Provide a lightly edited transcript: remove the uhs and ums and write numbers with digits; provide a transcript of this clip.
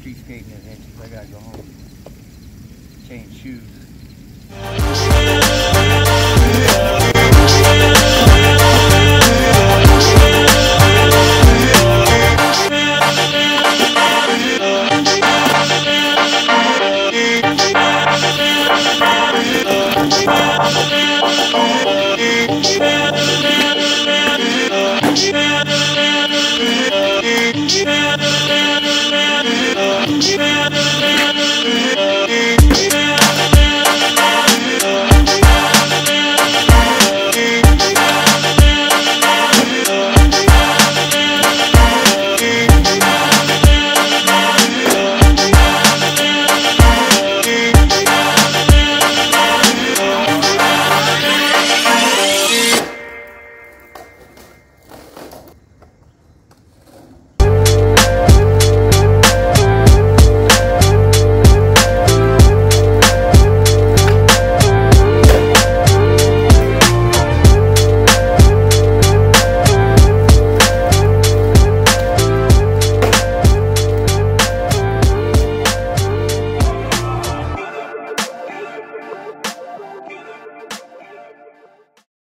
Street skating adventures. I gotta go home, change shoes.